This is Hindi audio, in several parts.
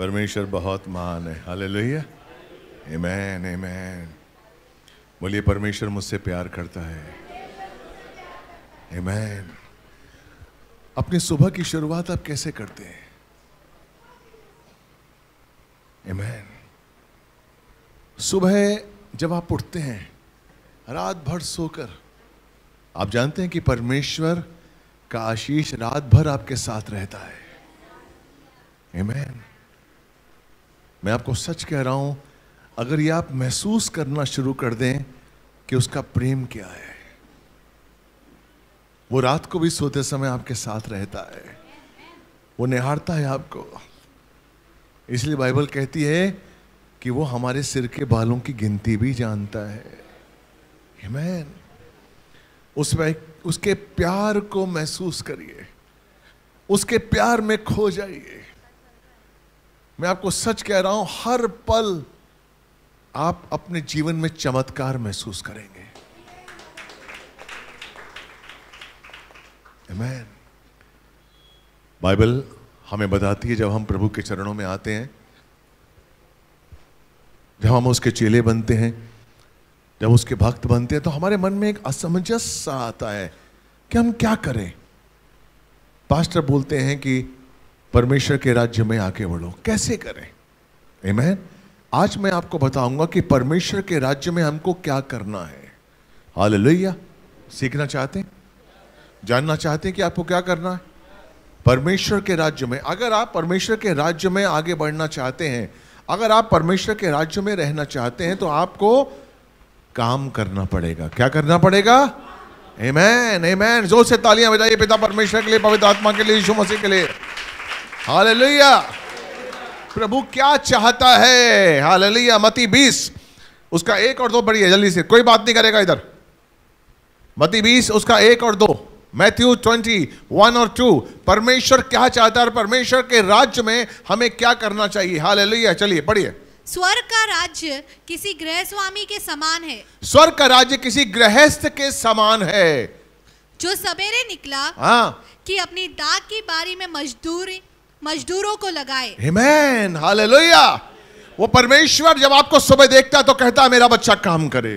परमेश्वर बहुत महान है। Hallelujah, amen amen. बोलिए, परमेश्वर मुझसे प्यार करता है। आमेन। अपनी सुबह की शुरुआत आप कैसे करते हैं? आमेन। सुबह जब आप उठते हैं, रात भर सोकर, आप जानते हैं कि परमेश्वर का आशीष रात भर आपके साथ रहता है। आमेन। मैं आपको सच कह रहा हूं, अगर ये आप महसूस करना शुरू कर दें कि उसका प्रेम क्या है, वो रात को भी सोते समय आपके साथ रहता है, वो निहारता है आपको। इसलिए बाइबल कहती है कि वो हमारे सिर के बालों की गिनती भी जानता है। आमीन। उसमें उसके प्यार को महसूस करिए, उसके प्यार में खो जाइए। मैं आपको सच कह रहा हूं, हर पल आप अपने जीवन में चमत्कार महसूस करेंगे। आमीन। बाइबल हमें बताती है, जब हम प्रभु के चरणों में आते हैं, जब हम उसके चेले बनते हैं, जब उसके भक्त बनते हैं, तो हमारे मन में एक असमंजस सा आता है कि हम क्या करें। पास्टर बोलते हैं कि परमेश्वर के राज्य में आके बढ़ो, कैसे करें? आमीन। आज मैं आपको बताऊंगा कि परमेश्वर के राज्य में हमको क्या करना है। हालेलुया। सीखना चाहते हैं, जानना चाहते हैं कि आपको क्या करना है परमेश्वर के राज्य में? अगर आप परमेश्वर के राज्य में आगे बढ़ना चाहते हैं, अगर आप परमेश्वर के राज्य में रहना चाहते हैं, तो आपको काम करना पड़ेगा। क्या करना पड़ेगा? आमीन आमीन। जोर से तालियां बजाइए पिता परमेश्वर के लिए, पवित्र आत्मा के लिए, यीशु मसीह के लिए। हालेलुया। प्रभु क्या चाहता है? हालेलुया। मत्ती 20 उसका 1 और 2 पढ़िए जल्दी से, कोई बात नहीं करेगा इधर। मत्ती 20 उसका 1 और 2, मैथ्यू 20:1 और 2। परमेश्वर क्या चाहता है और परमेश्वर के राज्य में हमें क्या करना चाहिए। हालेलुया। चलिए पढ़िए। स्वर्ग का राज्य किसी गृहस्वामी के समान है। स्वर्ग का राज्य किसी गृहस्थ के समान है, जो सवेरे निकला कि अपनी दाख की बारी में मजदूरों को लगाए। आमीन। हालेलुया। वो परमेश्वर जब आपको सुबह देखता है तो कहता है मेरा बच्चा काम करे।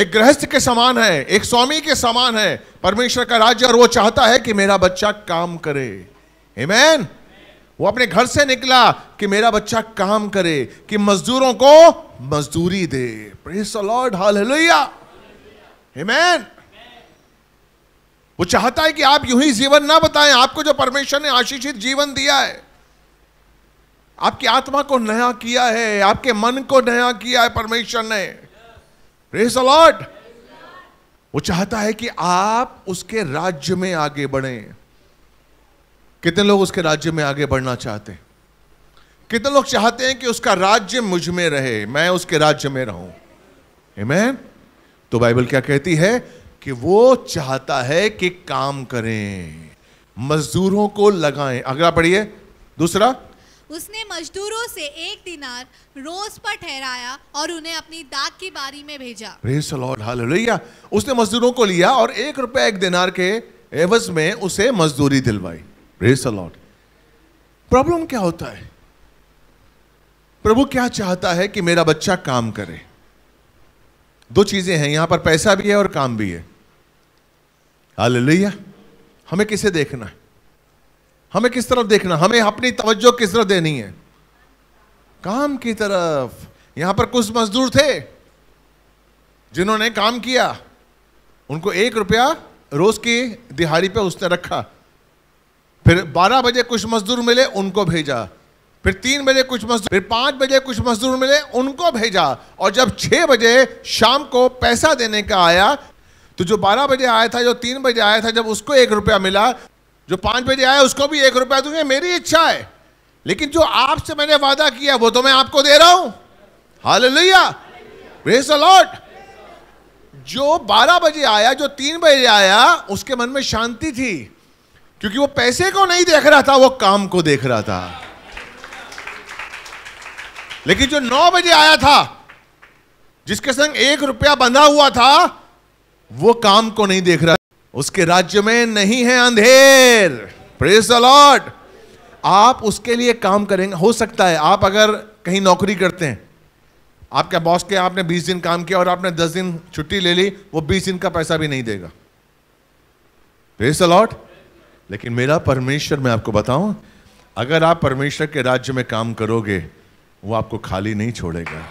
एक गृहस्थ के समान है, एक स्वामी के समान है परमेश्वर का राज्य, और वो चाहता है कि मेरा बच्चा काम करे। आमीन। वो अपने घर से निकला कि मेरा बच्चा काम करे, कि मजदूरों को मजदूरी दे। Praise the Lord. हालेलुया। आमीन। वो चाहता है कि आप यूं ही जीवन ना बताएं। आपको जो परमेश्वर ने आशीषित जीवन दिया है, आपकी आत्मा को नया किया है, आपके मन को नया किया है परमेश्वर ने। Praise the Lord. वो चाहता है कि आप उसके राज्य में आगे बढ़ें। कितने लोग उसके राज्य में आगे बढ़ना चाहते हैं? कितने लोग चाहते हैं कि उसका राज्य मुझ में रहे, मैं उसके राज्य में रहूं? आमीन। तो बाइबल क्या कहती है कि वो चाहता है कि काम करें, मजदूरों को लगाएं। अगला पढ़िए, दूसरा। उसने मजदूरों से 1 दिनार रोज पर ठहराया और उन्हें अपनी दाख की बारी में भेजा। Praise the Lord. हालेलुया। उसने मजदूरों को लिया और 1 रुपया 1 दिनार के एवज में उसे मजदूरी दिलवाई। Praise the Lord. प्रॉब्लम क्या होता है? प्रभु क्या चाहता है कि मेरा बच्चा काम करे। दो चीजें हैं यहां पर, पैसा भी है और काम भी है। हालेलुया। हमें किसे देखना है, हमें किस तरफ देखना, हमें अपनी तवज्जो किस तरफ देनी है? काम की तरफ। यहां पर कुछ मजदूर थे जिन्होंने काम किया, उनको 1 रुपया रोज की दिहाड़ी पे उसने रखा। फिर 12 बजे कुछ मजदूर मिले, उनको भेजा। फिर 3 बजे कुछ मजदूर, फिर 5 बजे कुछ मजदूर मिले, उनको भेजा। और जब 6 बजे शाम को पैसा देने का आया, तो जो 12 बजे आया था, जो 3 बजे आया था, जब उसको 1 रुपया मिला, जो 5 बजे आया उसको भी 1 रुपया दूंगा, मेरी इच्छा है, लेकिन जो आपसे मैंने वादा किया वो तो मैं आपको दे रहा हूं। हालेलुया। Praise the Lord. जो 12 बजे आया, जो 3 बजे आया, उसके मन में शांति थी, क्योंकि वो पैसे को नहीं देख रहा था, वो काम को देख रहा था। लेकिन जो 9 बजे आया था, जिसके संग 1 रुपया बंधा हुआ था, वो काम को नहीं देख रहा, उसके राज्य में नहीं है अंधेर। Praise the Lord. आप उसके लिए काम करेंगे। हो सकता है आप अगर कहीं नौकरी करते हैं, आपके बॉस के आपने 20 दिन काम किया और आपने 10 दिन छुट्टी ले ली, वो 20 दिन का पैसा भी नहीं देगा। Praise the Lord. लेकिन मेरा परमेश्वर, मैं आपको बताऊं, अगर आप परमेश्वर के राज्य में काम करोगे वो आपको खाली नहीं छोड़ेगा,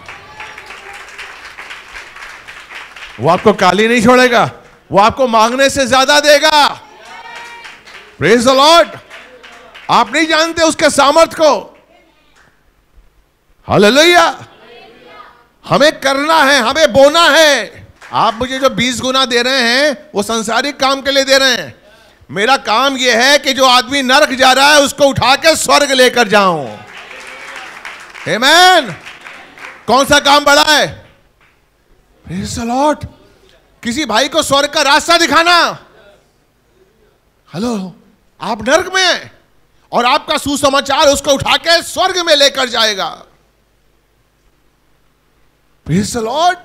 वो आपको खाली नहीं छोड़ेगा, वो आपको मांगने से ज्यादा देगा। Praise the Lord. आप नहीं जानते उसके सामर्थ्य को। हालेलुया। हमें करना है, हमें बोना है। आप मुझे जो 20 गुना दे रहे हैं वो संसारिक काम के लिए दे रहे हैं। मेरा काम यह है कि जो आदमी नरक जा रहा है उसको उठा के स्वर्ग लेकर जाऊं। आमीन। कौन सा काम बड़ा है? Praise the Lord. किसी भाई को स्वर्ग का रास्ता दिखाना। हेलो, आप नरक में हैं और आपका सुसमाचार उसको उठा के स्वर्ग में लेकर जाएगा। Praise the Lord.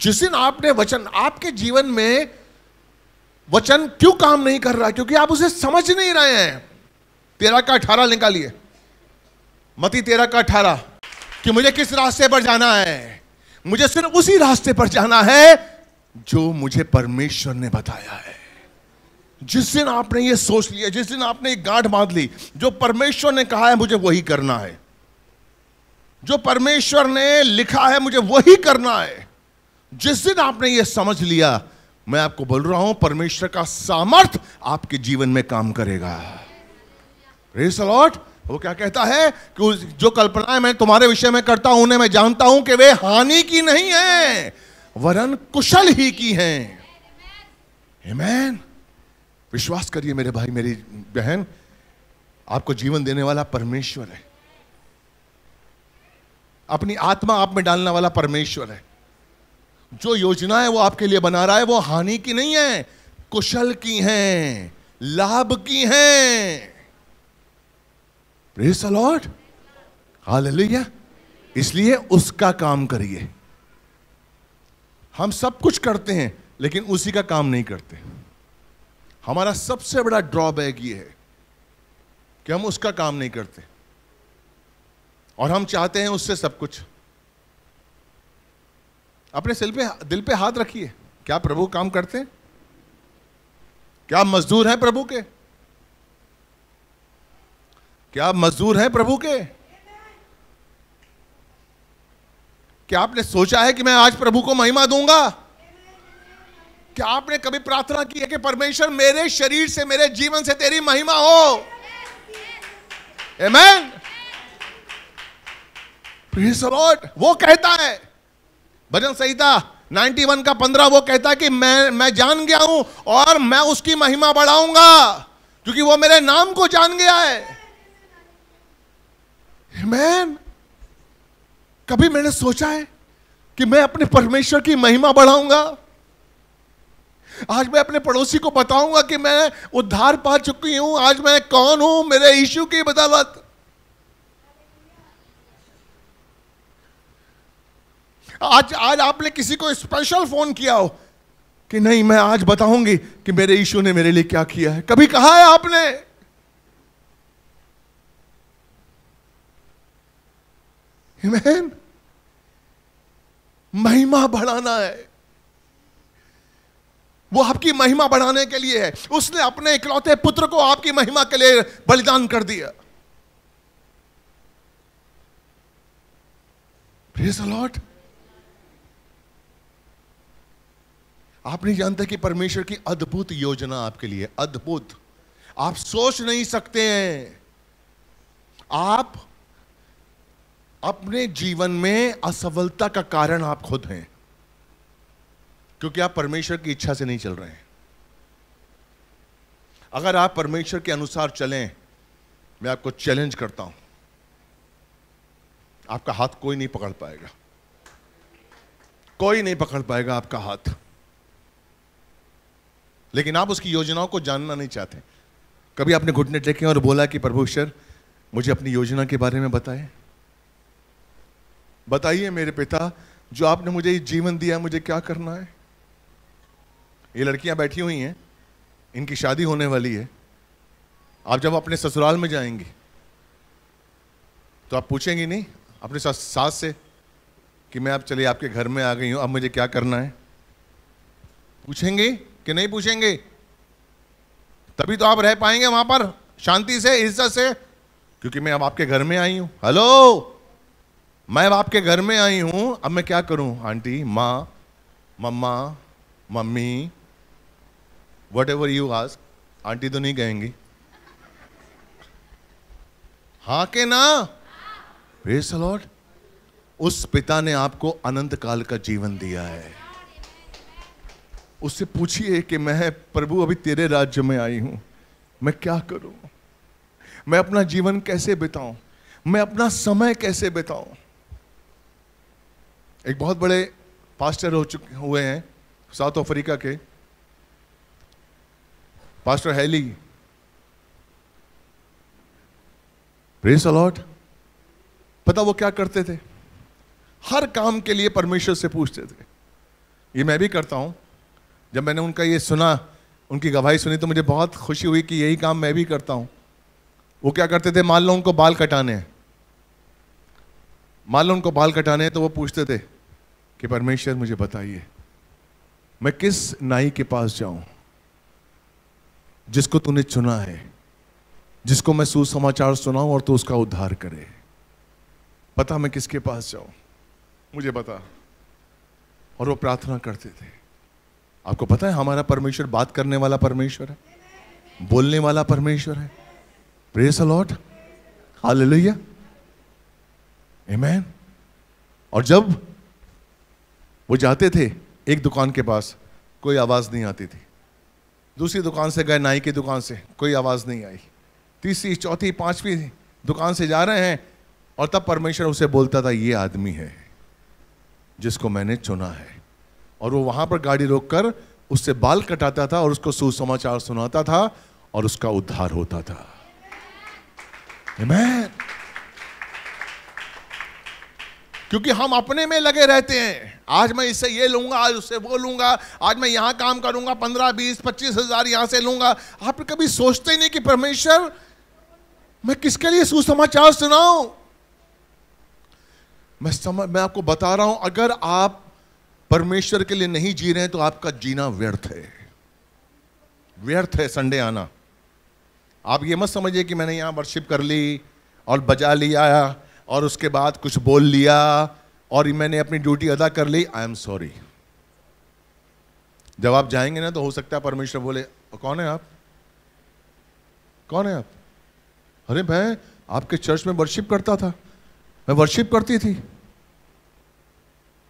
जिस दिन आपने वचन, आपके जीवन में वचन क्यों काम नहीं कर रहा? क्योंकि आप उसे समझ नहीं रहे हैं। 13:18 निकालिए, मत्ती 13:18, कि मुझे किस रास्ते पर जाना है। मुझे सिर्फ उसी रास्ते पर जाना है जो मुझे परमेश्वर ने बताया है। जिस दिन आपने ये सोच लिया, जिस दिन आपने ये गांठ बांध ली, जो परमेश्वर ने कहा है मुझे वही करना है, जो परमेश्वर ने लिखा है मुझे वही करना है, जिस दिन आपने ये समझ लिया, मैं आपको बोल रहा हूं परमेश्वर का सामर्थ आपके जीवन में काम करेगा। Praise the Lord. वो क्या कहता है कि जो कल्पनाएं मैं तुम्हारे विषय में करता हूं उन्हें मैं जानता हूं कि वे हानि की नहीं है वरन कुशल ही की हैं। आमीन। विश्वास करिए मेरे भाई, मेरी बहन, आपको जीवन देने वाला परमेश्वर है। अपनी आत्मा आप में डालने वाला परमेश्वर है। जो योजना है वो आपके लिए बना रहा है वो हानि की नहीं है, कुशल की हैं, लाभ की हैं। Praise the Lord. हालेलुया। इसलिए उसका काम करिए। हम सब कुछ करते हैं लेकिन उसी का काम नहीं करते। हमारा सबसे बड़ा ड्रॉबैक ये है कि हम उसका काम नहीं करते और हम चाहते हैं उससे सब कुछ। अपने दिल पे हाथ रखिए। क्या प्रभु काम करते हैं? क्या आप मजदूर हैं प्रभु के? क्या आप मजदूर हैं प्रभु के? क्या आपने सोचा है कि मैं आज प्रभु को महिमा दूंगा? क्या आपने कभी प्रार्थना की है कि परमेश्वर मेरे शरीर से, मेरे जीवन से तेरी महिमा हो? आमीन। Praise the Lord. वो कहता है भजन संहिता 91:15, वो कहता है कि मैं जान गया हूं और मैं उसकी महिमा बढ़ाऊंगा क्योंकि वो मेरे नाम को जान गया है। आमीन। कभी मैंने सोचा है कि मैं अपने परमेश्वर की महिमा बढ़ाऊंगा? आज मैं अपने पड़ोसी को बताऊंगा कि मैं उद्धार पा चुकी हूं, आज मैं कौन हूं मेरे यीशु की बदौलत। आज आपने किसी को स्पेशल फोन किया हो कि नहीं मैं आज बताऊंगी कि मेरे यीशु ने मेरे लिए क्या किया है। कभी कहा है आपने? आमीन। महिमा बढ़ाना है। वो आपकी महिमा बढ़ाने के लिए है। उसने अपने इकलौते पुत्र को आपकी महिमा के लिए बलिदान कर दिया। Praise the Lord. आप नहीं जानते कि परमेश्वर की अद्भुत योजना आपके लिए, अद्भुत, आप सोच नहीं सकते हैं। आप अपने जीवन में असफलता का कारण आप खुद हैं क्योंकि आप परमेश्वर की इच्छा से नहीं चल रहे हैं। अगर आप परमेश्वर के अनुसार चलें, मैं आपको चैलेंज करता हूं, आपका हाथ कोई नहीं पकड़ पाएगा, कोई नहीं पकड़ पाएगा आपका हाथ। लेकिन आप उसकी योजनाओं को जानना नहीं चाहते। कभी आपने घुटने टेके और बोला कि प्रभु ईश्वर मुझे अपनी योजना के बारे में बताइए मेरे पिता, जो आपने मुझे जीवन दिया मुझे क्या करना है। ये लड़कियां बैठी हुई हैं, इनकी शादी होने वाली है, आप जब अपने ससुराल में जाएंगे तो आप पूछेंगे नहीं अपने सास से कि मैं अब चलिए आपके घर में आ गई हूं, अब मुझे क्या करना है? पूछेंगे कि नहीं पूछेंगे? तभी तो आप रह पाएंगे वहां पर शांति से, इज्जत से, क्योंकि मैं अब आपके घर में आई हूं। हेलो, मैं अब आपके घर में आई हूं, अब मैं क्या करूं? आंटी, माँ, मम्मा, mummy, whatever you ask. Aunty तो नहीं कहेंगी, हाँ के ना? Praise the lord. उस पिता ने आपको अनंत काल का जीवन दिया है। उससे पूछिए कि मैं प्रभु अभी तेरे राज्य में आई हूं, मैं क्या करूं? मैं अपना जीवन कैसे बिताऊं? मैं अपना समय कैसे बिताऊं? एक बहुत बड़े पास्टर हुए हैं साउथ अफ्रीका के, pastor Haley. Praise the lord. पता वो क्या करते थे? हर काम के लिए परमेश्वर से पूछते थे। ये मैं भी करता हूँ। जब मैंने उनका ये सुना, उनकी गवाही सुनी, तो मुझे बहुत खुशी हुई कि यही काम मैं भी करता हूँ। वो क्या करते थे? मान लो उनको बाल कटाने हैं, तो वो पूछते थे कि परमेश्वर मुझे बताइए मैं किस नाई के पास जाऊँ जिसको तूने चुना है, जिसको मैं सुसमाचार सुनाऊँ और तू उसका उद्धार करे। पता मैं किसके पास जाऊँ, मुझे बता। और वो प्रार्थना करते थे। आपको पता है हमारा परमेश्वर बात करने वाला परमेश्वर है, बोलने वाला परमेश्वर है। Praise the Lord, hallelujah, amen. और जब वो जाते थे एक दुकान के पास, कोई आवाज़ नहीं आती थी। दूसरी दुकान से गए, नाई की दुकान से, कोई आवाज़ नहीं आई। तीसरी, चौथी, पांचवी दुकान से जा रहे हैं, और तब परमेश्वर उसे बोलता था, ये आदमी है जिसको मैंने चुना है। और वो वहां पर गाड़ी रोककर उससे बाल कटाता था और उसको सुसमाचार सुनाता था और उसका उद्धार होता था। आमीन। क्योंकि हम अपने में लगे रहते हैं। आज मैं इससे ये लूंगा, आज उससे वो लूंगा, आज मैं यहां काम करूंगा, 15, 20, 25 हज़ार यहां से लूंगा। आप कभी सोचते ही नहीं कि परमेश्वर मैं किसके लिए सुसमाचार सुनाऊं। मैं आपको बता रहा हूं, अगर आप परमेश्वर के लिए नहीं जी रहे हैं तो आपका जीना व्यर्थ है। व्यर्थ है संडे आना। आप ये मत समझिए कि मैंने यहाँ वर्शिप कर ली और बजा लिया और उसके बाद कुछ बोल लिया और मैंने अपनी ड्यूटी अदा कर ली। I am sorry. जब आप जाएंगे ना तो हो सकता है परमेश्वर बोले, कौन है आप? कौन है आप? अरे मैं आपके चर्च में वर्शिप करता था, मैं वर्शिप करती थी,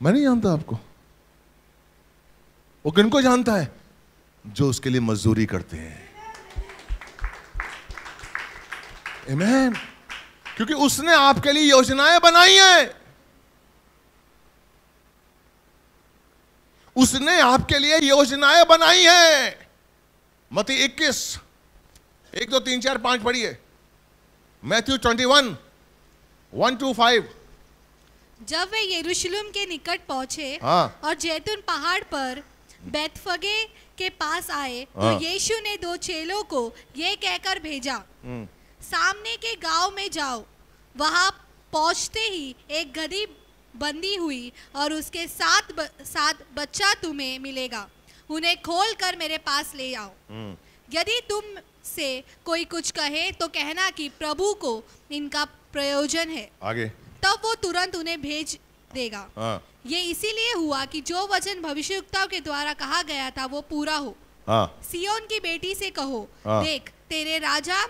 मैं नहीं जानता आपको। वो किनको जानता है? जो उसके लिए मजदूरी करते हैं। आमीन। क्योंकि उसने आपके लिए योजनाएं बनाई हैं, उसने आपके लिए योजनाएं बनाई हैं। मत्ती 21:1, 2, 3, 4, 5 पढ़िए। मैथ्यू 21:1-5। जब वे यरूशलेम के निकट पहुँचे और जैतून पहाड़ पर बैतफगे के पास आए तो यीशु ने 2 चेलों को ये कहकर भेजा, सामने के गांव में जाओ। वहाँ पहुँचते ही एक गरीब बंदी हुई और उसके साथ बच्चा तुम्हें मिलेगा, उन्हें खोलकर मेरे पास ले आओ। यदि तुम से कोई कुछ कहे तो कहना कि प्रभु को इनका प्रयोजन है, आगे तब वो तुरंत उन्हें भेज देगा। ये इसीलिए हुआ कि जो वचन भविष्यवक्ताओं के द्वारा कहा गया था वो पूरा हो। सिय्योन की बेटी से कहो, देख तेरे राजा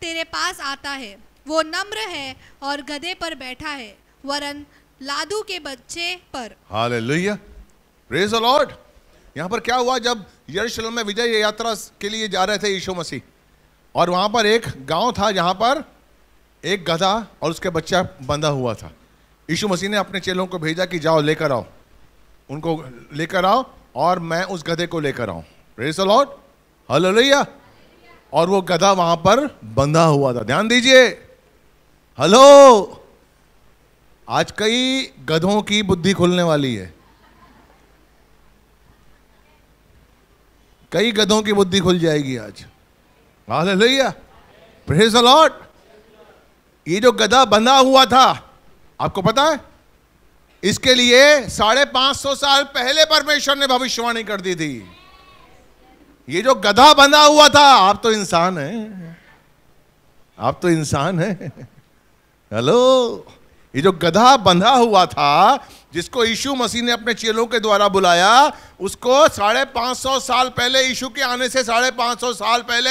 तेरे पास आता है, वो नम्र है और गधे पर बैठा है, वरन लादू के बच्चे पर। Hallelujah, praise the lord. यहाँ पर क्या हुआ? जब यरूशलेम में विजय यात्रा के लिए जा रहे थे यीशु मसीह, और वहाँ पर एक गांव था जहाँ पर एक गधा और उसके बच्चा बंधा हुआ था। यीशु मसीह ने अपने चेलों को भेजा कि जाओ लेकर आओ, उनको लेकर आओ और मैं उस गधे को लेकर आऊँ। Praise the Lord, hallelujah. और वो गधा वहाँ पर बंधा हुआ था। ध्यान दीजिए। हेलो, आज कई गधों की बुद्धि खुलने वाली है, कई गधों की बुद्धि खुल जाएगी आज। हालेलुया। Praise the lord. ये जो गधा बंधा हुआ था आपको पता है, इसके लिए 550 साल पहले परमेश्वर ने भविष्यवाणी कर दी थी। ये जो गधा बंधा हुआ था, आप तो इंसान हैं, आप तो इंसान हैं, हेलो। ये जो गधा बंधा हुआ था जिसको यीशु मसीह ने अपने चेलों के द्वारा बुलाया, उसको 550 साल पहले, यीशु के आने से 550 साल पहले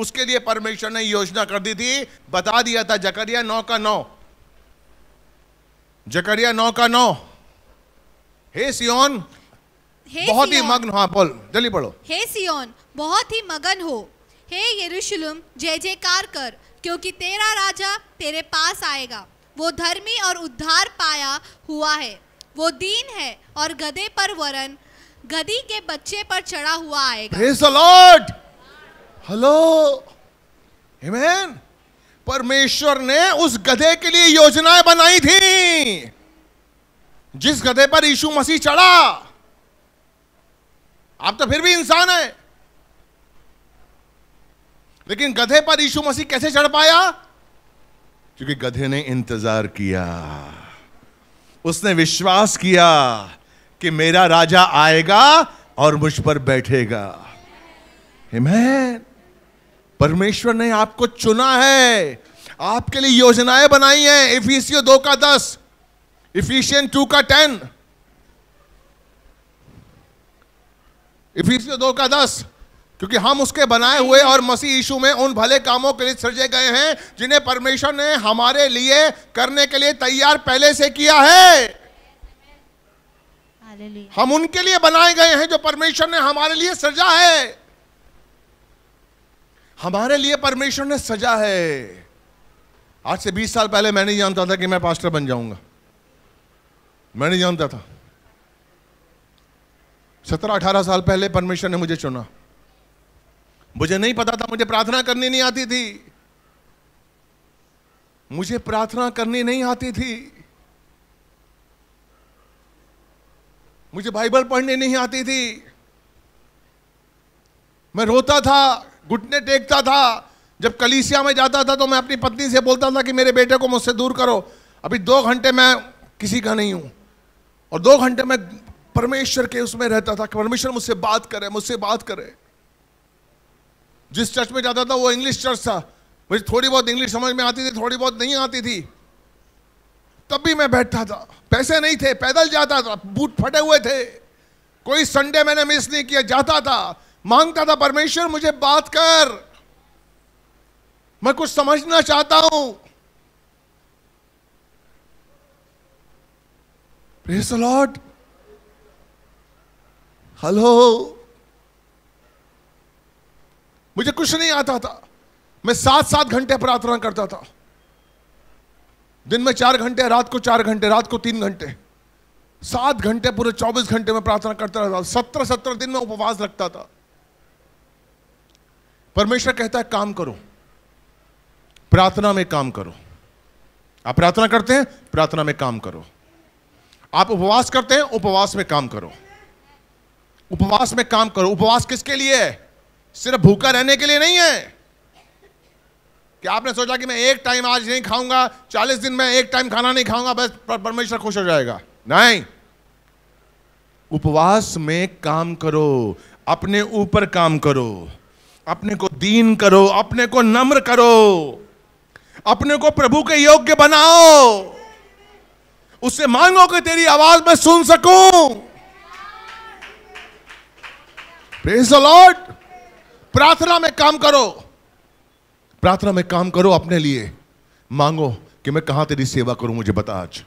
उसके लिए परमेश्वर ने योजना कर दी थी, बता दिया था। जकरिया 9:9, जकरिया 9:9, हे सिय्योन बहुत ही मगन हो, बोल जल्दी पढ़ो, हे सिय्योन बहुत ही मगन हो, हे यरूशलेम जय जयकार कर, क्योंकि तेरा राजा तेरे पास आएगा, वो धर्मी और उद्धार पाया हुआ है, वो दीन है और गधे पर वरन गधी के बच्चे पर चढ़ा हुआ आएगा। Praise the lord, hello, amen. परमेश्वर ने उस गधे के लिए योजनाएं बनाई थी जिस गधे पर यीशु मसीह चढ़ा। आप तो फिर भी इंसान है, लेकिन गधे पर यीशु मसीह कैसे चढ़ पाया? क्योंकि गधे ने इंतजार किया, उसने विश्वास किया कि मेरा राजा आएगा और मुझ पर बैठेगा। आमीन। परमेश्वर ने आपको चुना है, आपके लिए योजनाएं बनाई हैं। इफिसियों 2:10, इफिसियन 2:10, इफिसियों 2:10, क्योंकि हम उसके बनाए हुए और मसीह यीशु में उन भले कामों के लिए सृजे गए हैं जिन्हें परमेश्वर ने हमारे लिए करने के लिए तैयार पहले से किया है। हम उनके लिए बनाए गए हैं जो परमेश्वर ने हमारे लिए सजा है, हमारे लिए परमेश्वर ने सजा है। आज से 20 साल पहले मैं नहीं जानता था कि मैं पास्टर बन जाऊंगा, मैं नहीं जानता था। 17-18 साल पहले परमेश्वर ने मुझे चुना। मुझे नहीं पता था, मुझे प्रार्थना करनी नहीं आती थी, मुझे प्रार्थना करनी नहीं आती थी, मुझे बाइबल पढ़नी नहीं आती थी। मैं रोता था, घुटने टेकता था। जब कलीसिया में जाता था तो मैं अपनी पत्नी से बोलता था कि मेरे बेटे को मुझसे दूर करो, अभी 2 घंटे मैं किसी का नहीं हूं। और 2 घंटे मैं परमेश्वर के उसमें रहता था कि परमेश्वर मुझसे बात करे, मुझसे बात करे। जिस चर्च में जाता था वो इंग्लिश चर्च था, मुझे थोड़ी बहुत इंग्लिश समझ में आती थी, थोड़ी बहुत नहीं आती थी, तब भी मैं बैठता था। पैसे नहीं थे, पैदल जाता था, बूट फटे हुए थे, कोई संडे मैंने मिस नहीं किया, जाता था, मांगता था, परमेश्वर मुझे बात कर, मैं कुछ समझना चाहता हूं। Praise the lord, hello. मुझे कुछ नहीं आता था, मैं 7-7 घंटे प्रार्थना करता था, दिन में 4 घंटे, रात को 4 घंटे, रात को 3 घंटे, 7 घंटे, पूरे 24 घंटे में प्रार्थना करता रहता था। 17-17 दिन में उपवास रखता था। परमेश्वर कहता है काम करो, प्रार्थना में काम करो। आप प्रार्थना करते हैं, प्रार्थना में काम करो। आप उपवास करते हैं, उपवास में काम करो, उपवास में काम करो। उपवास किसके लिए है? सिर्फ भूखा रहने के लिए नहीं है कि आपने सोचा कि मैं एक टाइम आज नहीं खाऊंगा, 40 दिन में एक टाइम खाना नहीं खाऊंगा, बस परमेश्वर खुश हो जाएगा। नहीं, उपवास में काम करो, अपने ऊपर काम करो, अपने को दीन करो, अपने को नम्र करो, अपने को प्रभु के योग्य बनाओ। उससे मांगो कि तेरी आवाज मैं सुन सकूं। Praise the lord. प्रार्थना में काम करो, प्रार्थना में काम करो, अपने लिए मांगो कि मैं कहां तेरी सेवा करूं, मुझे बता आज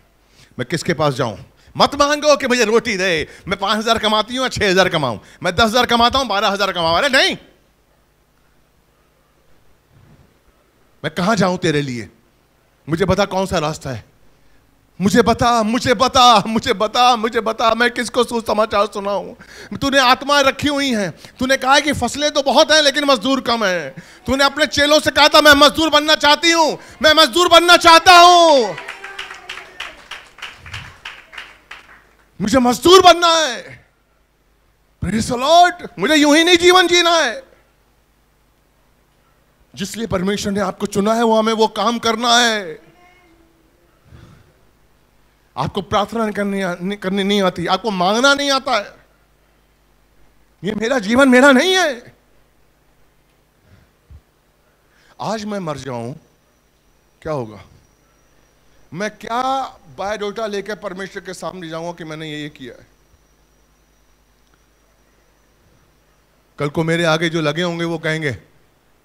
मैं किसके पास जाऊं। मत मांगो कि मुझे रोटी दे, मैं 5,000 कमाती हूं या 6,000 कमाऊं, मैं 10,000 कमाता हूं, 12,000 कमाऊं, अरे नहीं, मैं कहां जाऊं तेरे लिए, मुझे बता कौन सा रास्ता है, मुझे बता, मुझे बता, मुझे बता, मुझे बता, मैं किसको सुसमाचार सुनाऊं। तूने आत्माएं रखी हुई हैं, तूने कहा है कि फसलें तो बहुत हैं लेकिन मजदूर कम हैं। तूने अपने चेलों से कहा था मैं मजदूर बनना चाहती हूं, मैं मजदूर बनना चाहता हूं, मुझे मजदूर बनना है। Praise the lord. मुझे यूं ही नहीं जीवन जीना है, जिसलिए परमेश्वर ने आपको चुना है वो हमें वो काम करना है। आपको प्रार्थना करनी नहीं आती, आपको मांगना नहीं आता है। ये मेरा जीवन मेरा नहीं है। आज मैं मर जाऊं क्या होगा? मैं क्या बायोडाटा लेकर परमेश्वर के सामने जाऊंगा कि मैंने ये किया है? कल को मेरे आगे जो लगे होंगे वो कहेंगे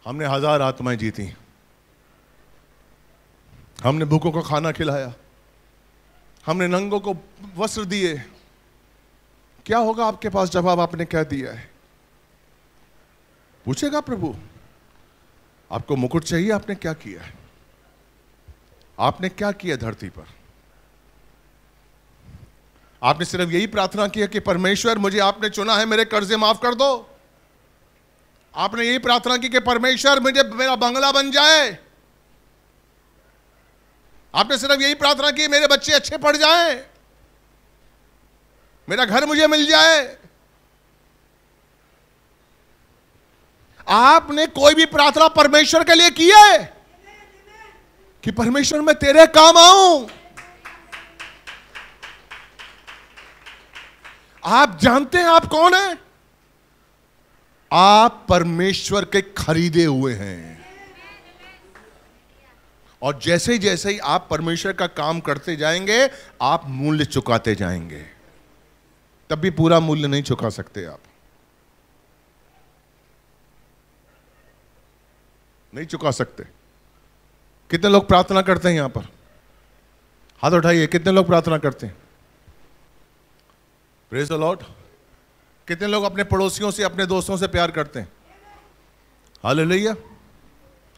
हमने 1000 आत्माएं जीती, हमने भूखों को खाना खिलाया, हमने नंगों को वस्त्र दिए। क्या होगा आपके पास जवाब? आपने क्या दिया है? पूछेगा प्रभु। आपको मुकुट चाहिए, आपने क्या किया है? आपने क्या किया धरती पर? आपने सिर्फ यही प्रार्थना किया कि परमेश्वर मुझे आपने चुना है, मेरे कर्जे माफ कर दो। आपने यही प्रार्थना की कि परमेश्वर मुझे मेरा बंगला बन जाए। आपने सिर्फ यही प्रार्थना की मेरे बच्चे अच्छे पढ़ जाएं, मेरा घर मुझे मिल जाए। आपने कोई भी प्रार्थना परमेश्वर के लिए की है कि परमेश्वर मैं तेरे काम आऊं? आप जानते हैं आप कौन हैं? आप परमेश्वर के खरीदे हुए हैं। और जैसे ही आप परमेश्वर का काम करते जाएंगे, आप मूल्य चुकाते जाएंगे। तब भी पूरा मूल्य नहीं चुका सकते, आप नहीं चुका सकते। कितने लोग प्रार्थना करते हैं यहां पर? हाथ उठाइए। कितने लोग प्रार्थना करते हैं? Praise the lord. कितने लोग अपने पड़ोसियों से, अपने दोस्तों से प्यार करते हैं? हालेलुया।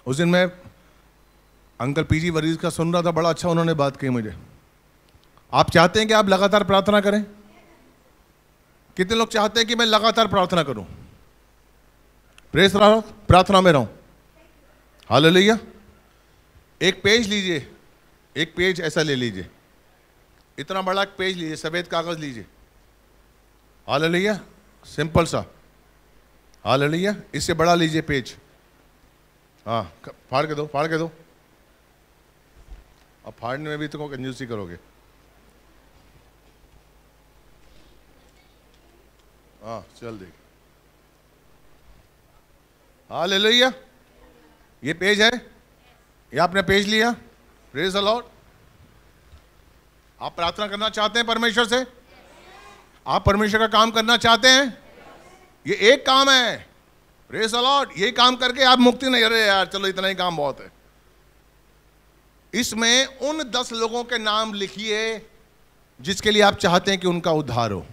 उस दिन मैं अंकल पीजी वरीज का सुन रहा था, बड़ा अच्छा उन्होंने बात कही मुझे। आप चाहते हैं कि आप लगातार प्रार्थना करें? कितने लोग चाहते हैं कि मैं लगातार प्रार्थना करूं? प्रेज द लॉर्ड, प्रार्थना में रहूं। हालेलुया। एक पेज लीजिए, एक पेज ऐसा ले लीजिए, इतना बड़ा पेज लीजिए, सफ़ेद कागज़ लीजिए। हालेलुया। सिंपल सा। हालेलुया। इससे बड़ा लीजिए पेज। हाँ, फाड़ के दो, फाड़ के दो। अब फाड़ने में भी तो कंजूसी करोगे। हाँ, चल देख। हालेलुया। ये पेज है, ये आपने पेज लिया। Praise the Lord. आप प्रार्थना करना चाहते हैं परमेश्वर से? आप परमेश्वर का काम करना चाहते हैं? ये एक काम है। Praise the lord. ये काम करके आप मुक्ति नहीं, अरे यार चलो इतना ही काम बहुत है। इसमें उन 10 लोगों के नाम लिखिए जिसके लिए आप चाहते हैं कि उनका उद्धार हो।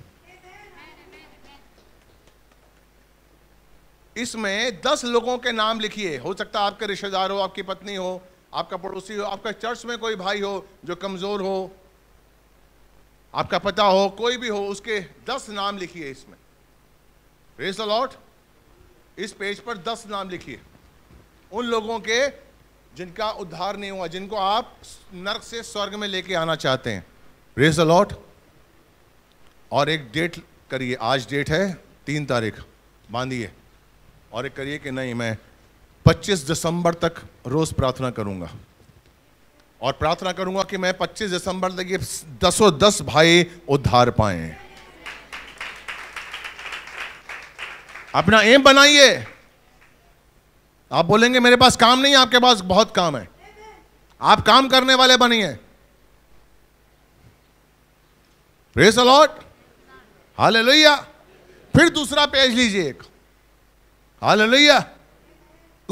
इसमें 10 लोगों के नाम लिखिए। हो सकता है आपके रिश्तेदार हो, आपकी पत्नी हो, आपका पड़ोसी हो, आपका चर्च में कोई भाई हो जो कमजोर हो, आपका पता हो, कोई भी हो, उसके 10 नाम लिखिए इसमें। Praise the lord. इस पेज पर 10 नाम लिखिए उन लोगों के जिनका उद्धार नहीं हुआ, जिनको आप नर्क से स्वर्ग में लेके आना चाहते हैं। Praise the lord. और एक डेट करिए, आज डेट है 3 तारीख, बांधिए। और एक करिए कि नहीं, मैं 25 दिसंबर तक रोज़ प्रार्थना करूंगा और प्रार्थना करूंगा कि मैं 25 दिसंबर तक ये 10 भाई उद्धार पाएं। अपना एम बनाइए। आप बोलेंगे मेरे पास काम नहीं है, आपके पास बहुत काम है। आप काम करने वाले बनिए। Praise the Lord. हालेलुया। फिर दूसरा पेज लीजिए एक। हालेलुया।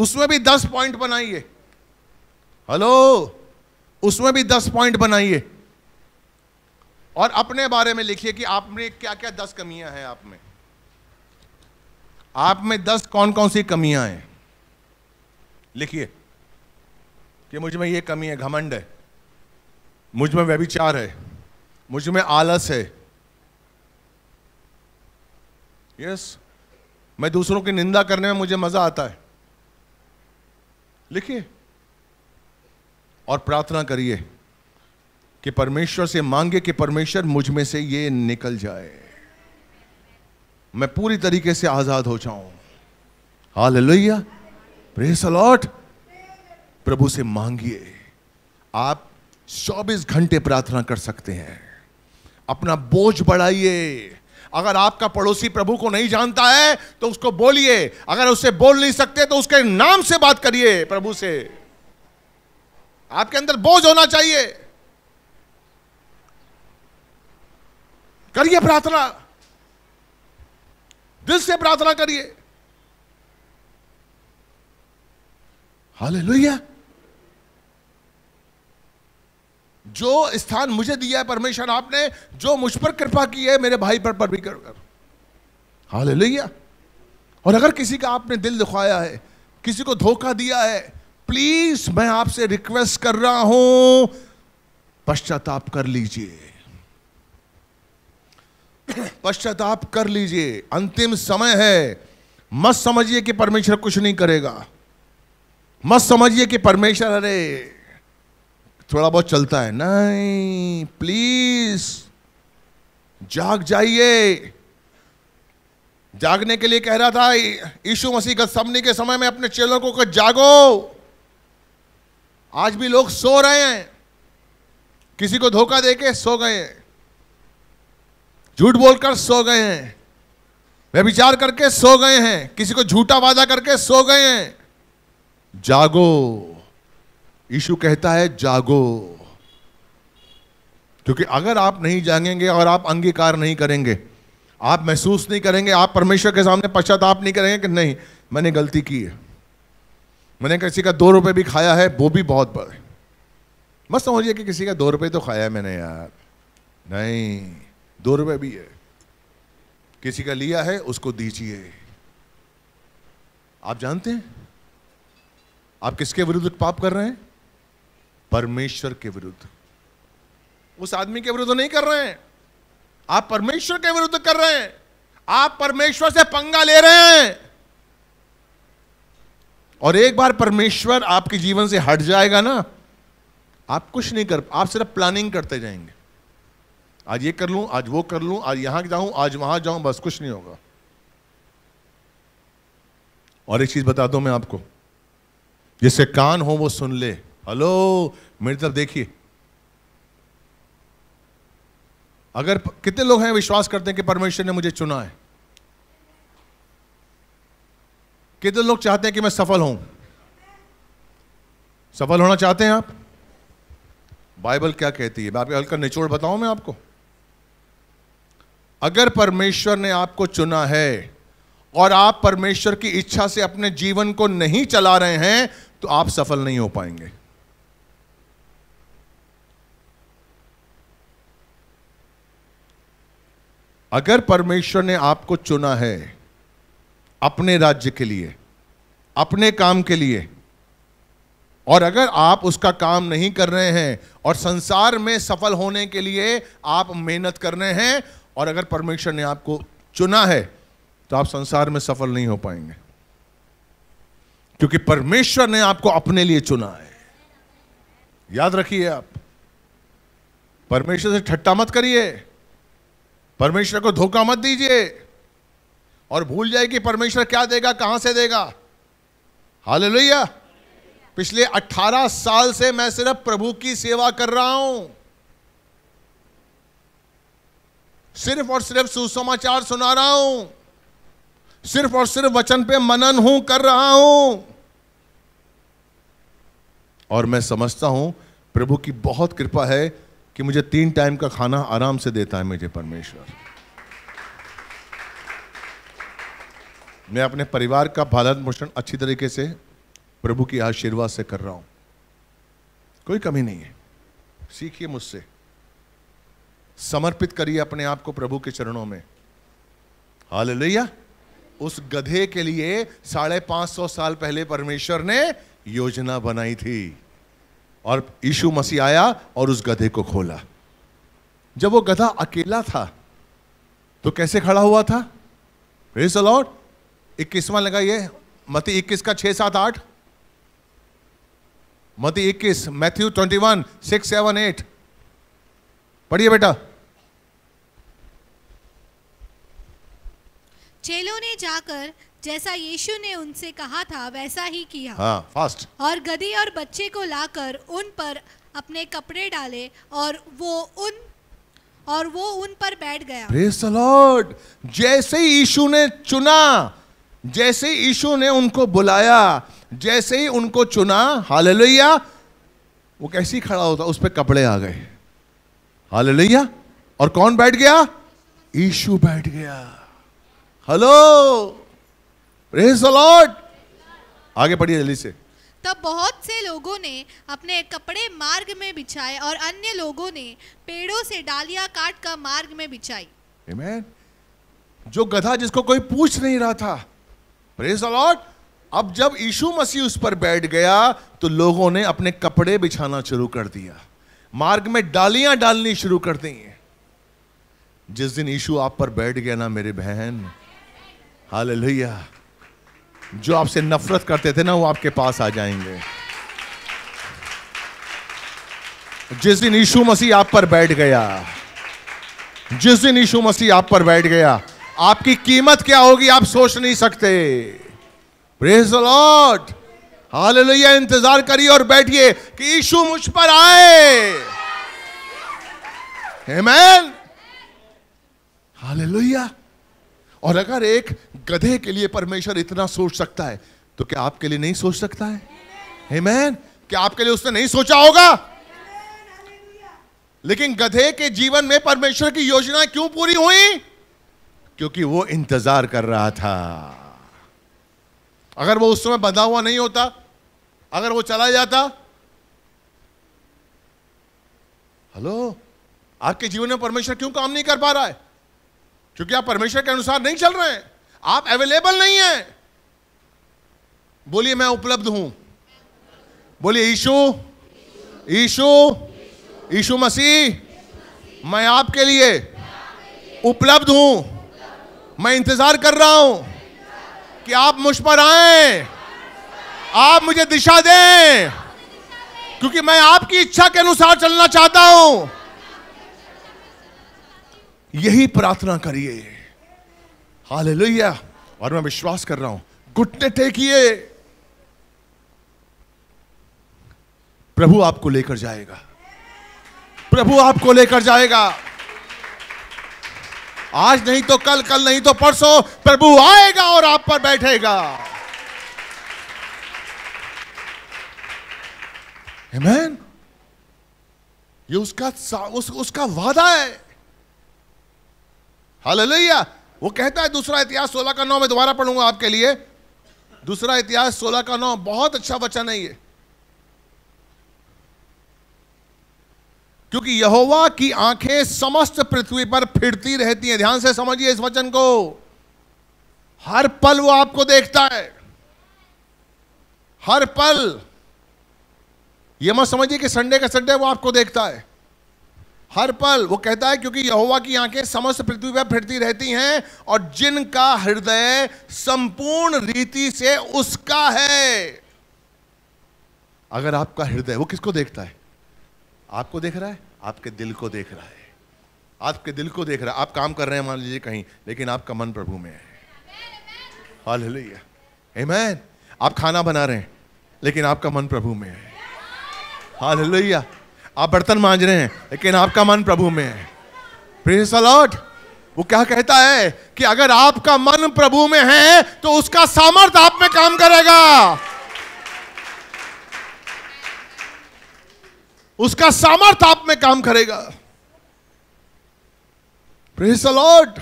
उसमें भी 10 पॉइंट बनाइए। हेलो, उसमें भी 10 पॉइंट बनाइए। और अपने बारे में लिखिए कि आप में क्या क्या 10 कमियां हैं। आप में 10 कौन कौन सी कमियां हैं लिखिए कि मुझ में ये कमी है, घमंड है, मुझ में व्यभिचार है, मुझ में आलस है। यस, मैं दूसरों की निंदा करने में मुझे मजा आता है। लिखिए और प्रार्थना करिए कि परमेश्वर से मांगे कि परमेश्वर मुझ में से ये निकल जाए, मैं पूरी तरीके से आजाद हो जाऊं। हालेलुया। Praise the lord. प्रभु से मांगिए। आप 24 घंटे प्रार्थना कर सकते हैं। अपना बोझ बढ़ाइए। अगर आपका पड़ोसी प्रभु को नहीं जानता है तो उसको बोलिए, अगर उससे बोल नहीं सकते तो उसके नाम से बात करिए प्रभु से। आपके अंदर बोझ होना चाहिए। करिए प्रार्थना, दिल से प्रार्थना करिए। हालेलुया। जो स्थान मुझे दिया है परमेश्वर, आपने जो मुझ पर कृपा की है मेरे भाई पर भी करो। हालेलुया। और अगर किसी का आपने दिल दुखाया है, किसी को धोखा दिया है, प्लीज मैं आपसे रिक्वेस्ट कर रहा हूं, पश्चाताप कर लीजिए, पश्चाताप कर लीजिए। अंतिम समय है। मत समझिए कि परमेश्वर कुछ नहीं करेगा। मत समझिए कि परमेश्वर अरे थोड़ा बहुत चलता है। नहीं, प्लीज जाग जाइए। जागने के लिए कह रहा था यीशु मसीह गतसमनी के समय में अपने चेलों को, जागो। आज भी लोग सो रहे हैं, किसी को धोखा देके सो गए हैं, झूठ बोलकर सो गए हैं, व्यभिचार करके सो गए हैं, किसी को झूठा वादा करके सो गए हैं। जागो। यीशु कहता है जागो, क्योंकि अगर आप नहीं जागेंगे और आप अंगीकार नहीं करेंगे, आप महसूस नहीं करेंगे, आप परमेश्वर के सामने पश्चाताप नहीं करेंगे कि नहीं मैंने गलती की है, मैंने किसी का 2 रुपये भी खाया है, वो भी बहुत बड़ा। मत समझिए कि किसी का 2 रुपये तो खाया है मैंने, यार नहीं 2 रुपये भी है, किसी का लिया है उसको दीजिए। आप जानते हैं आप किसके विरुद्ध पाप कर रहे हैं? परमेश्वर के विरुद्ध। उस आदमी के विरुद्ध नहीं कर रहे हैं, आप परमेश्वर के विरुद्ध कर रहे हैं। आप परमेश्वर से पंगा ले रहे हैं। और एक बार परमेश्वर आपके जीवन से हट जाएगा ना, आप कुछ नहीं कर, आप सिर्फ प्लानिंग करते जाएंगे। आज ये कर लूं, आज वो कर लूं, आज यहां जाऊं, आज वहां जाऊं, बस कुछ नहीं होगा। और एक चीज बता दूं मैं आपको, जिससे कान हो वो सुन ले। हेलो, मेरी तरफ देखिए। अगर कितने लोग हैं विश्वास करते हैं कि परमेश्वर ने मुझे चुना है? कितने लोग चाहते हैं कि मैं सफल हूं? सफल होना चाहते हैं आप? बाइबल क्या कहती है? बाइबल का निचोड़ बताऊं मैं आपको। अगर परमेश्वर ने आपको चुना है और आप परमेश्वर की इच्छा से अपने जीवन को नहीं चला रहे हैं तो आप सफल नहीं हो पाएंगे। अगर परमेश्वर ने आपको चुना है अपने राज्य के लिए, अपने काम के लिए, और अगर आप उसका काम नहीं कर रहे हैं और संसार में सफल होने के लिए आप मेहनत कर रहे हैं, और अगर परमेश्वर ने आपको चुना है तो आप संसार में सफल नहीं हो पाएंगे, क्योंकि परमेश्वर ने आपको अपने लिए चुना है। याद रखिए, आप परमेश्वर से ठट्टा मत करिए, परमेश्वर को धोखा मत दीजिए, और भूल जाइए कि परमेश्वर क्या देगा, कहां से देगा। हालेलुया। पिछले 18 साल से मैं सिर्फ प्रभु की सेवा कर रहा हूं, सिर्फ और सिर्फ सुसमाचार सुना रहा हूं, सिर्फ और सिर्फ वचन पे मनन हूं कर रहा हूं। और मैं समझता हूं प्रभु की बहुत कृपा है कि मुझे 3 टाइम का खाना आराम से देता है मुझे परमेश्वर। मैं अपने परिवार का पालन पोषण अच्छी तरीके से प्रभु की आशीर्वाद से कर रहा हूं, कोई कमी नहीं है। सीखिए मुझसे, समर्पित करिए अपने आप को प्रभु के चरणों में। हालेलुया। उस गधे के लिए 550 साल पहले परमेश्वर ने योजना बनाई थी, और यीशु मसीह आया और उस गधे को खोला। जब वो गधा अकेला था तो कैसे खड़ा हुआ था? Praise the Lord. 21वां लगाइए, मत्ती 21 का 6 7 8, मत्ती 21, मैथ्यू 21 6 7 8, पढ़िए बेटा। चेलों ने जाकर जैसा यीशु ने उनसे कहा था वैसा ही किया। फास्ट। और गधे और बच्चे को लाकर उन पर अपने कपड़े डाले और वो उन पर बैठ गया। Praise the lord. जैसे यीशु ने चुना, जैसे यीशु ने उनको बुलाया, जैसे ही उनको चुना, हालेलुया, वो कैसे खड़ा होता, उस पर कपड़े आ गए, हालेलुया। और कौन बैठ गया? यीशु बैठ गया। Hello, praise the lord. आगे पढ़िए जल्दी से। तब बहुत से लोगों ने अपने कपड़े मार्ग में बिछाए और अन्य लोगों ने पेड़ों से डालियां काट कर मार्ग में बिछाई। आमीन। जो गधा जिसको कोई पूछ नहीं रहा था, प्रेज द लॉर्ड, अब जब यीशु मसीह उस पर बैठ गया तो लोगों ने अपने कपड़े बिछाना शुरू कर दिया, मार्ग में डालियां डालनी शुरू कर दी। जिस दिन यीशु आप पर बैठ गया ना मेरे बहन, हालेलुया, जो आपसे नफरत करते थे ना वो आपके पास आ जाएंगे। जिस दिन यीशु मसीह आप पर बैठ गया, जिस दिन यीशु मसीह आप पर बैठ गया, आपकी कीमत क्या होगी आप सोच नहीं सकते। Praise the Lord, hallelujah. इंतजार करिए और बैठिए कि यीशु मुझ पर आए। आमीन, हालेलुया। और अगर एक गधे के लिए परमेश्वर इतना सोच सकता है तो क्या आपके लिए नहीं सोच सकता है? आमीन। क्या आपके लिए उसने नहीं सोचा होगा? लेकिन गधे के जीवन में परमेश्वर की योजना क्यों पूरी हुई? क्योंकि वो इंतजार कर रहा था। अगर वो उस समय बंधा हुआ नहीं होता, अगर वो चला जाता, हेलो, आपके जीवन में परमेश्वर क्यों काम नहीं कर पा रहा है? क्योंकि आप परमेश्वर के अनुसार नहीं चल रहे हैं, आप अवेलेबल नहीं हैं। बोलिए, मैं उपलब्ध हूं। बोलिए, यीशु यीशु यीशु मसीह, मैं आपके लिए उपलब्ध हूं। मैं इंतजार कर रहा हूं कि आप मुझ पर आए, आप मुझे दिशा दें, क्योंकि मैं आपकी इच्छा के अनुसार चलना चाहता हूं। यही प्रार्थना करिए, हालेलुया। और मैं विश्वास कर रहा हूं, घुटने टेकिए, प्रभु आपको लेकर जाएगा, प्रभु आपको लेकर जाएगा। आज नहीं तो कल, कल नहीं तो परसों प्रभु आएगा और आप पर बैठेगा। आमीन। ये उसका वादा है, हालेलुया। वो कहता है, दूसरा इतिहास 16:9 में दोबारा पढ़ूंगा आपके लिए। दूसरा इतिहास 16:9 बहुत अच्छा वचन है ये। क्योंकि यहोवा की आंखें समस्त पृथ्वी पर फिरती रहती हैं। ध्यान से समझिए इस वचन को, हर पल वो आपको देखता है, हर पल। ये मत समझिए कि संडे का संडे वो आपको देखता है, हर पल। वो कहता है क्योंकि यहोवा की आंखें समस्त पृथ्वी पर फिरती रहती हैं और जिनका हृदय संपूर्ण रीति से उसका है। अगर आपका हृदय, वो किसको देखता है? आपको देख रहा है, आपके दिल को देख रहा है, आपके दिल को देख रहा है। आप काम कर रहे हैं मान लीजिए कहीं, लेकिन आपका मन प्रभु में है, हालेलुया, आमीन। आप खाना बना रहे हैं लेकिन आपका मन प्रभु में है, हालेलुया। आप बर्तन मांज रहे हैं लेकिन आपका मन प्रभु में है। Praise the Lord. वो क्या कहता है कि अगर आपका मन प्रभु में है तो उसका सामर्थ आप में काम करेगा, उसका सामर्थ आप में काम करेगा। Praise the lord.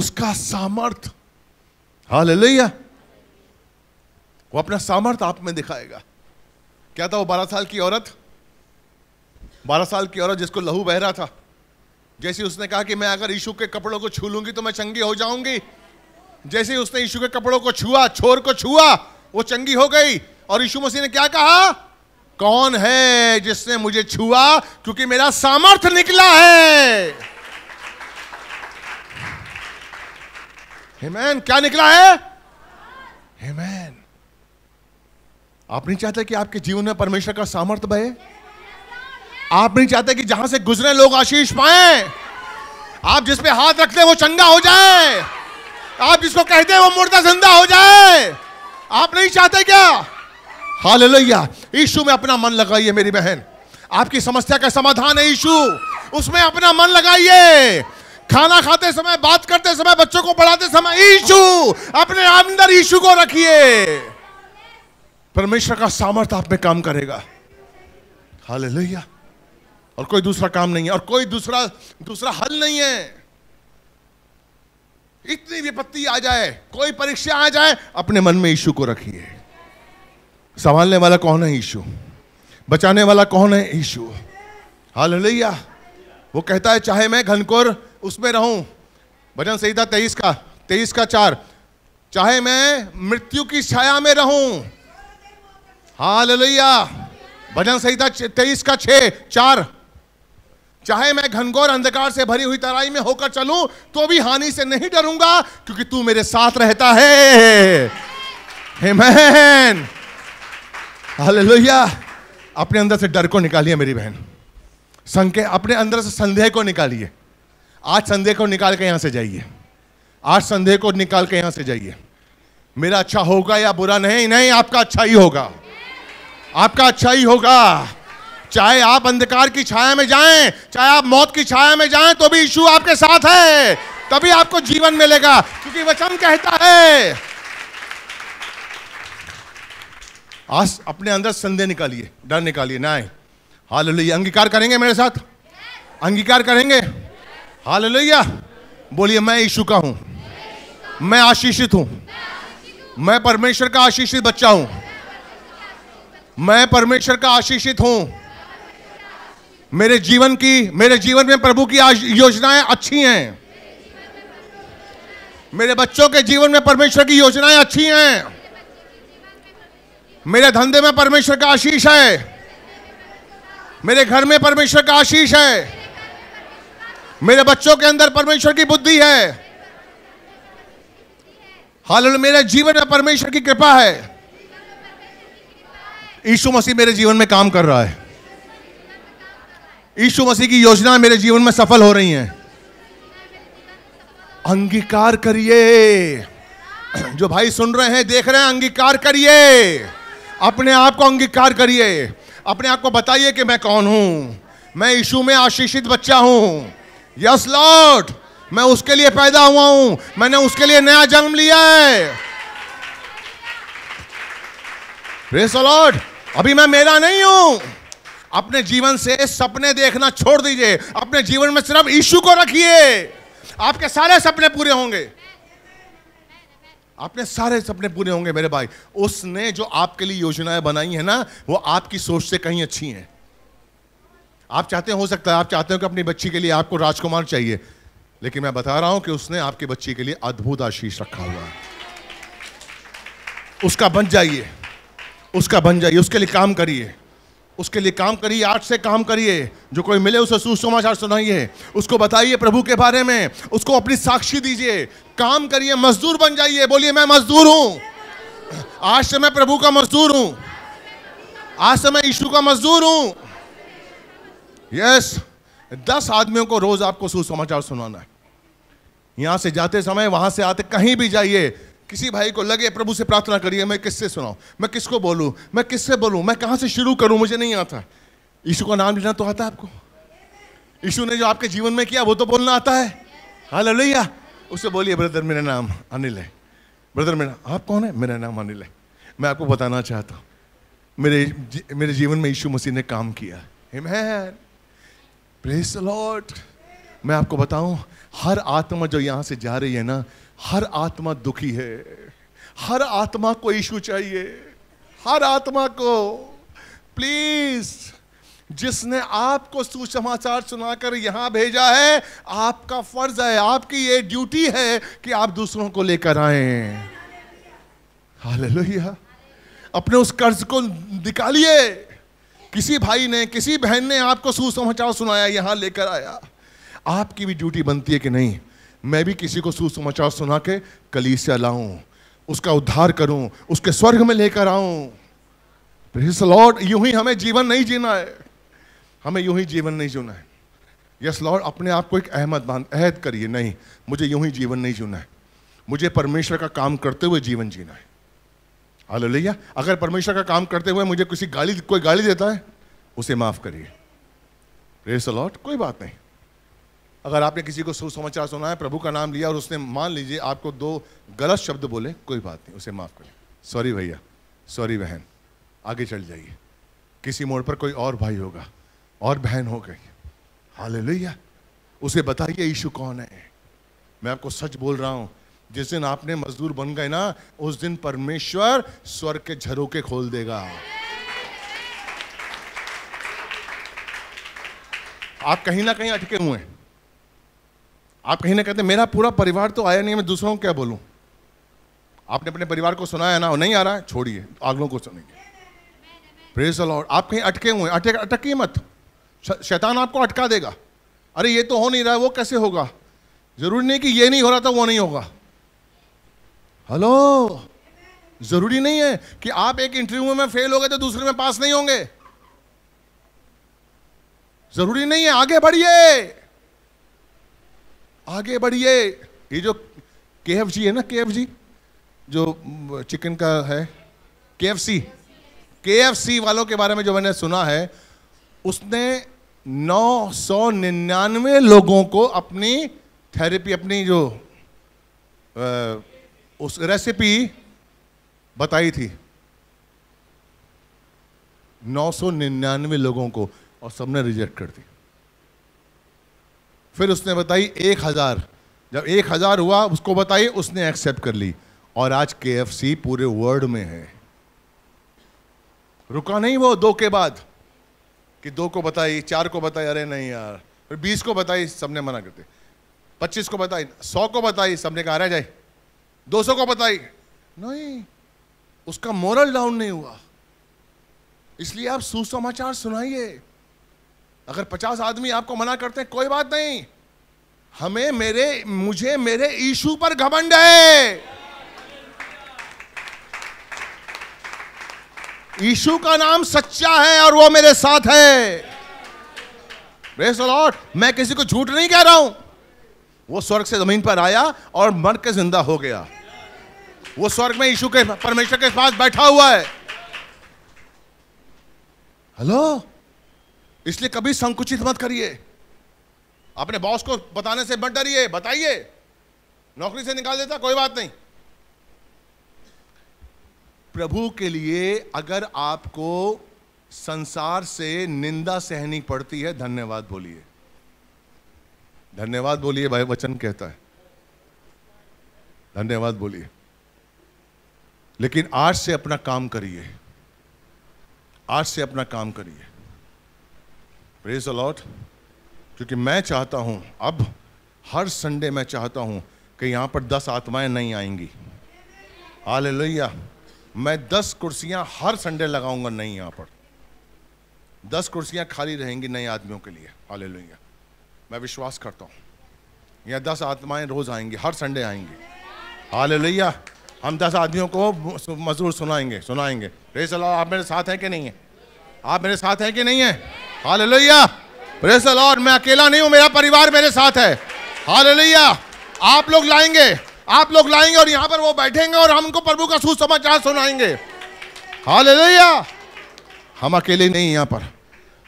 उसका सामर्थ, हालेलुया, वो अपना सामर्थ आप में दिखाएगा। क्या था वो 12 साल की औरत, 12 साल की औरत जिसको लहू बह रहा था, जैसे उसने कहा कि मैं अगर यीशु के कपड़ों को छू लूंगी तो मैं चंगी हो जाऊंगी, जैसे ही उसने यीशु के कपड़ों को छुआ, छोर को छुआ, वो चंगी हो गई। और यीशु मसीह ने क्या कहा? कौन है जिसने मुझे छुआ, क्योंकि मेरा सामर्थ निकला है। आमीन। क्या निकला है? आमीन। आप नहीं चाहते कि आपके जीवन में परमेश्वर का सामर्थ बहे? आप नहीं चाहते कि जहां से गुजरे लोग आशीष पाएं? आप जिस पे हाथ रखते हैं वो चंगा हो जाए? आप जिसको कहते हैं वो मुर्दा जिंदा हो जाए, आप नहीं चाहते क्या? हालेलुया। यीशु में अपना मन लगाइए मेरी बहन, आपकी समस्या का समाधान है यीशु, उसमें अपना मन लगाइए। खाना खाते समय, बात करते समय, बच्चों को पढ़ाते समय यीशु, अपने अंदर यीशु को रखिए। परमेश्वर का सामर्थ्य आप पे काम करेगा। हालेलुया। और कोई दूसरा काम नहीं है, और कोई दूसरा हल नहीं है। इतनी विपत्ति आ जाए, कोई परीक्षा आ जाए, अपने मन में यीशु को रखिए। संभालने वाला कौन है? यीशु। बचाने वाला कौन है? यीशु। हालेलुया। वो कहता है चाहे मैं घनघोर उसमें रहूं, भजन संहिता 23 का 4, चाहे मैं मृत्यु की छाया में रहूं। हालेलुया। भजन संहिता 23 का 6, 4, चाहे मैं घनघोर अंधकार से भरी हुई तराई में होकर चलूं तो भी हानि से नहीं डरूंगा, क्योंकि तू मेरे साथ रहता है। आमेन। हालेलुया। अपने अंदर से डर को निकालिए मेरी बहन, अपने अंदर से संदेह को निकालिए। आज संदेह को निकाल के यहां से जाइए, आज संदेह को निकाल के यहां से जाइए। मेरा अच्छा होगा या बुरा? नहीं नहीं, आपका अच्छा ही होगा, आपका अच्छा ही होगा। चाहे आप अंधकार की छाया में जाएं, चाहे आप मौत की छाया में जाएं, तो भी यीशु आपके साथ है, तभी आपको जीवन मिलेगा, क्योंकि वचन कहता है। आज अपने अंदर संदेह निकालिए, डर निकालिए ना। हालेलुया। अंगीकार करेंगे मेरे साथ? अंगीकार करेंगे? हालेलुया। बोलिए, मैं यीशु का हूं, मैं आशीषित हूं, मैं परमेश्वर का आशीषित बच्चा हूं, मैं परमेश्वर का आशीषित हूं। मेरे जीवन में प्रभु की योजनाएं अच्छी हैं। मेरे बच्चों के जीवन में परमेश्वर की योजनाएं अच्छी हैं। मेरे धंधे में परमेश्वर का आशीष है। मेरे घर में परमेश्वर का आशीष है। मेरे बच्चों के अंदर परमेश्वर की बुद्धि है। हालेलुया। मेरे जीवन में परमेश्वर की कृपा है। यीशु मसीह मेरे जीवन में काम कर रहा है। यीशु मसीह की योजना मेरे जीवन में सफल हो रही है। अंगीकार करिए। जो भाई सुन रहे हैं, देख रहे हैं, अंगीकार करिए। अपने आप को अंगीकार करिए। अपने आप को बताइए कि मैं कौन हूं। मैं यीशु में आशीषित बच्चा हूं। यस लॉर्ड, मैं उसके लिए पैदा हुआ हूं, मैंने उसके लिए नया जन्म लिया है। Praise the lord. अभी मैं मेरा नहीं हूं। अपने जीवन से सपने देखना छोड़ दीजिए, अपने जीवन में सिर्फ यीशु को रखिए। आपके सारे सपने पूरे होंगे, आपने सारे सपने पूरे होंगे मेरे भाई। उसने जो आपके लिए योजनाएं बनाई है ना, वो आपकी सोच से कहीं अच्छी हैं। आप चाहते हो सकता है आप चाहते हो कि अपनी बच्ची के लिए आपको राजकुमार चाहिए, लेकिन मैं बता रहा हूं कि उसने आपकी बच्ची के लिए अद्भुत आशीष रखा हुआ है। उसका बन जाइए, उसके लिए काम करिए, उसके लिए काम करिए, आज से काम करिए। जो कोई मिले उसे सुसमाचार सुनाइए, उसको बताइए प्रभु के बारे में, उसको अपनी साक्षी दीजिए। काम करिए, मजदूर बन जाइए। बोलिए, मैं मजदूर हूं। आज से मैं प्रभु का मजदूर हूं, आज से मैं यीशु का मजदूर हूं। यस। 10 आदमियों को रोज आपको सुसमाचार सुनाना है। यहां से जाते समय, वहां से आते, कहीं भी जाइए, किसी भाई को लगे प्रभु से प्रार्थना करिए, मैं किससे सुनाऊं, मैं किसको बोलूं, मैं किससे बोलूं, मैं कहां से शुरू करूं, मुझे नहीं आता। यीशु का नाम लेना तो आता है आपको। यीशु ने जो आपके जीवन में किया वो तो बोलना आता है। हालेलुया। उससे बोलिए, ब्रदर मेरा नाम अनिल है। ब्रदर मेरा, आप कौन है? मेरा नाम अनिल है। मैं आपको बताना चाहता हूँ, मेरे जीवन में यीशु मसीह ने काम किया। आमेन। Praise the lord. मैं आपको बताऊं, हर आत्मा जो यहाँ से जा रही है ना, हर आत्मा दुखी है। हर आत्मा को यीशु चाहिए, हर आत्मा को। प्लीज, जिसने आपको सुसमाचार सुनाकर यहाँ भेजा है, आपका फर्ज है, आपकी ये ड्यूटी है कि आप दूसरों को लेकर आए। हालेलुया। अपने उस कर्ज को निकालिए। किसी भाई ने, किसी बहन ने आपको सुसमाचार सुनाया, यहाँ लेकर आया, आपकी भी ड्यूटी बनती है कि नहीं, मैं भी किसी को सुसमाचार सुना के कलीसिया लाऊं, उसका उद्धार करूं, उसके स्वर्ग में लेकर आऊं। Praise the lord. यूं ही हमें जीवन नहीं जीना है, हमें यूं ही जीवन नहीं जीना है। Yes lord. अपने आप को एक अहद करिए, नहीं, मुझे यूं ही जीवन नहीं जीना है, मुझे परमेश्वर का काम करते हुए जीवन जीना है। हालेलुया। अगर परमेश्वर का काम करते हुए मुझे कोई गाली देता है, उसे माफ़ करिए। Praise the lord. कोई बात नहीं, अगर आपने किसी को सुसमाचार सुना है, प्रभु का नाम लिया और उसने, मान लीजिए, आपको दो गलत शब्द बोले, कोई बात नहीं, उसे माफ़ करिए। सॉरी भैया, सॉरी बहन, आगे चल जाइए। किसी मोड़ पर कोई और भाई होगा और बहन हो गई। हालेलुया। उसे बताइए यीशु कौन है। मैं आपको सच बोल रहा हूँ, जिस दिन आपने मजदूर बन गए ना, उस दिन परमेश्वर स्वर्ग के झरोके खोल देगा। आप कहीं ना कहीं अटके हुए हैं। आप कहीं ना कहते मेरा पूरा परिवार तो आया नहीं, मैं दूसरों को क्या बोलूं। आपने अपने परिवार को सुनाया ना, नहीं आ रहा है, छोड़िए, आगलों को सुनेंगे। Praise the Lord. आप कहीं अटके हुए हैं, अटकिए मत, शैतान आपको अटका देगा। अरे ये तो हो नहीं रहा है, वो कैसे होगा। जरूरी नहीं कि ये नहीं हो रहा था वो नहीं होगा। हेलो, जरूरी नहीं है कि आप एक इंटरव्यू में फेल हो गए तो दूसरे में पास नहीं होंगे। जरूरी नहीं है। आगे बढ़िए, आगे बढ़िए। ये जो KFC है ना, KFC जो चिकन का है, KFC वालों के बारे में जो मैंने सुना है, उसने 999 लोगों को अपनी थेरेपी, अपनी जो उस रेसिपी बताई थी, 999 लोगों को, और सबने रिजेक्ट कर दी। फिर उसने बताई 1000, जब 1000 हुआ उसको बताई, उसने एक्सेप्ट कर ली, और आज KFC पूरे वर्ल्ड में है। रुका नहीं वो 2 के बाद, कि 2 को बताई, 4 को बताई, अरे नहीं यार, फिर 20 को बताई, सबने मना करते, 25 को बताई, 100 को बताई, सबने कहा रह जाए, 200 को बताई, नहीं, उसका मोरल डाउन नहीं हुआ। इसलिए आप सुसमाचार सुनाइए। अगर 50 आदमी आपको मना करते हैं, कोई बात नहीं, हमें मुझे मेरे यीशु पर घमंड है। यीशु का नाम सच्चा है और वो मेरे साथ है। Praise the lord. मैं किसी को झूठ नहीं कह रहा हूं। वो स्वर्ग से जमीन पर आया और मर के जिंदा हो गया। वो स्वर्ग में यीशु के, परमेश्वर के पास बैठा हुआ है। हेलो। इसलिए कभी संकुचित मत करिए। अपने बॉस को बताने से मत डरिए, बताइए। नौकरी से निकाल देता, कोई बात नहीं। प्रभु के लिए अगर आपको संसार से निंदा सहनी पड़ती है, धन्यवाद बोलिए, धन्यवाद बोलिए। भाई वचन कहता है धन्यवाद बोलिए। लेकिन आज से अपना काम करिए, आज से अपना काम करिए। Praise the lord. क्योंकि मैं चाहता हूं, अब हर संडे मैं चाहता हूं कि यहां पर 10 आत्माएं नहीं आएंगी। हालेलुया। मैं 10 कुर्सियां हर संडे लगाऊंगा, नहीं, यहां पर 10 कुर्सियां खाली रहेंगी नए आदमियों के लिए। हालेलुया। मैं विश्वास करता हूं यहाँ 10 आत्माएं रोज आएंगी, हर संडे आएंगी। हालेलुया। हम 10 आदमियों को मजदूर सुनाएंगे। Praise the Lord. आप मेरे साथ हैं कि नहीं है? आप मेरे साथ हैं कि नहीं है? हालेलुया। Praise the lord. मैं अकेला नहीं हूँ, मेरा परिवार मेरे साथ है। हालेलुया। आप लोग लाएंगे और यहाँ पर वो बैठेंगे और हम उनको प्रभु का सुसमाचार सुनाएंगे। हालेलुया। हम अकेले नहीं, यहाँ पर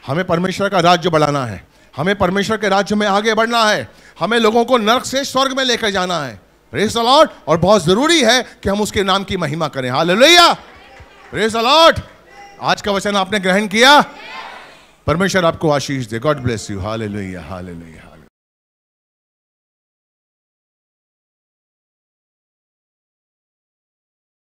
हमें परमेश्वर का राज्य बढ़ाना है, हमें परमेश्वर के राज्य में आगे बढ़ना है, हमें लोगों को नर्क से स्वर्ग में लेकर जाना है। Praise the lord. और बहुत ज़रूरी है कि हम उसके नाम की महिमा करें। हालेलुया। Praise the lord. आज का वचन आपने ग्रहण किया? परमेश्वर आपको आशीष दे। God bless you. Hallelujah, hallelujah.